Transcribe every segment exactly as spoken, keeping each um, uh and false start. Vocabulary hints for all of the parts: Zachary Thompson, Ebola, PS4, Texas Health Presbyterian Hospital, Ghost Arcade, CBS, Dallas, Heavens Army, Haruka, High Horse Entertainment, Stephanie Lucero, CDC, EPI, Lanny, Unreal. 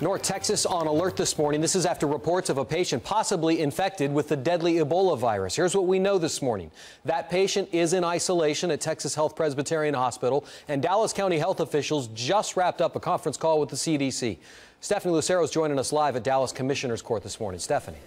North Texas on alert this morning. This is after reports of a patient possibly infected with the deadly Ebola virus. Here's what we know this morning. That patient is in isolation at Texas Health Presbyterian Hospital, and Dallas County health officials just wrapped up a conference call with the C D C. Stephanie Lucero is joining us live at Dallas Commissioner's Court this morning. Stephanie.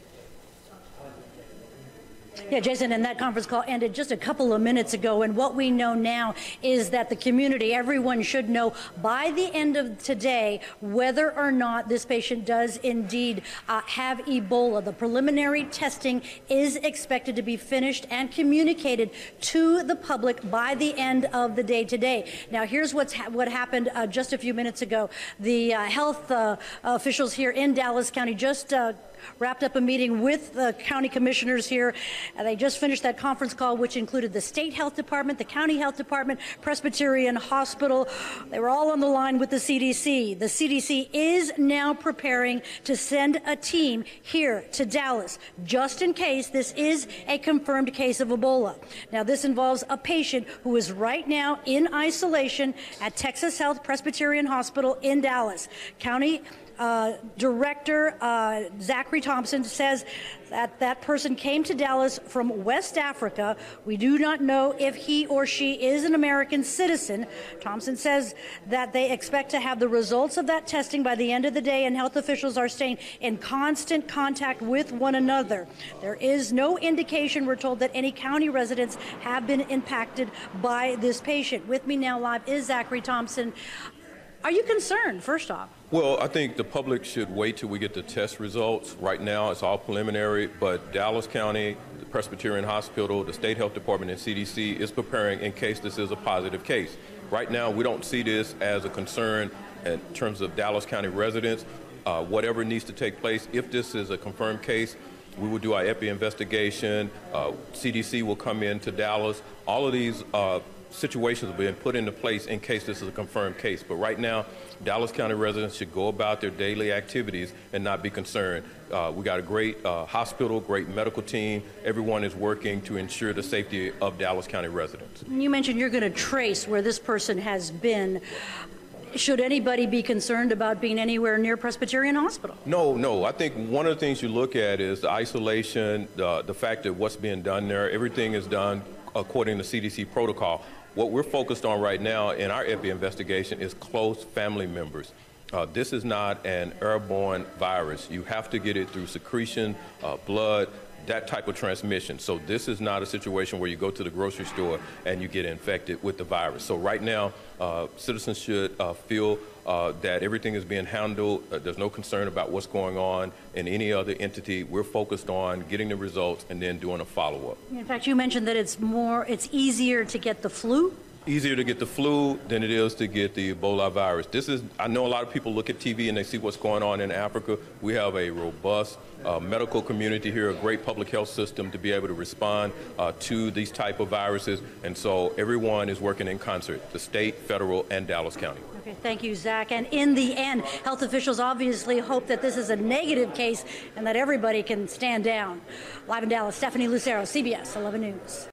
Yeah, Jason, and that conference call ended just a couple of minutes ago, and what we know now is that the community, everyone should know by the end of today whether or not this patient does indeed uh, have Ebola. The preliminary testing is expected to be finished and communicated to the public by the end of the day today. Now, here's what's ha what happened uh, just a few minutes ago. The uh, health uh, officials here in Dallas County just uh, wrapped up a meeting with the county commissioners here. Uh, they just finished that conference call, which included the state health department, the county health department, Presbyterian Hospital. They were all on the line with the C D C. The C D C is now preparing to send a team here to Dallas, just in case this is a confirmed case of Ebola. Now, this involves a patient who is right now in isolation at Texas Health Presbyterian Hospital in Dallas. County Uh, Director uh, Zachary Thompson says that that person came to Dallas from West Africa. We do not know if he or she is an American citizen. Thompson says that they expect to have the results of that testing by the end of the day, and health officials are staying in constant contact with one another. There is no indication, we're told, that any county residents have been impacted by this patient. With me now live is Zachary Thompson. Are you concerned, first off? Well, I think the public should wait till we get the test results. Right now, it's all preliminary, but Dallas County, the Presbyterian Hospital, the State Health Department, and C D C is preparing in case this is a positive case. Right now, we don't see this as a concern in terms of Dallas County residents. Uh, whatever needs to take place, if this is a confirmed case, we will do our E P I investigation. Uh, C D C will come in to Dallas. All of these uh, situations have been put into place in case this is a confirmed case. But right now, Dallas County residents should go about their daily activities and not be concerned. Uh, we got a great uh, hospital, great medical team. Everyone is working to ensure the safety of Dallas County residents. You mentioned you're going to trace where this person has been. Should anybody be concerned about being anywhere near Presbyterian Hospital? No, no. I think one of the things you look at is the isolation, uh, the fact that what's being done there, everything is done according to C D C protocol. What we're focused on right now in our E P I investigation is close family members. Uh, this is not an airborne virus. You have to get it through secretion, uh, blood, that type of transmission. So this is not a situation where you go to the grocery store and you get infected with the virus. So right now, uh, citizens should uh, feel uh, that everything is being handled. Uh, there's no concern about what's going on in any other entity. We're focused on getting the results and then doing a follow-up. In fact, you mentioned that it's more, it's easier to get the flu. Easier to get the flu than it is to get the Ebola virus. This is, I know a lot of people look at T V and they see what's going on in Africa. We have a robust uh, medical community here, a great public health system to be able to respond uh, to these type of viruses. And so everyone is working in concert, the state, federal, and Dallas County. Okay, thank you, Zach. And in the end, health officials obviously hope that this is a negative case and that everybody can stand down. Live in Dallas, Stephanie Lucero, C B S eleven News.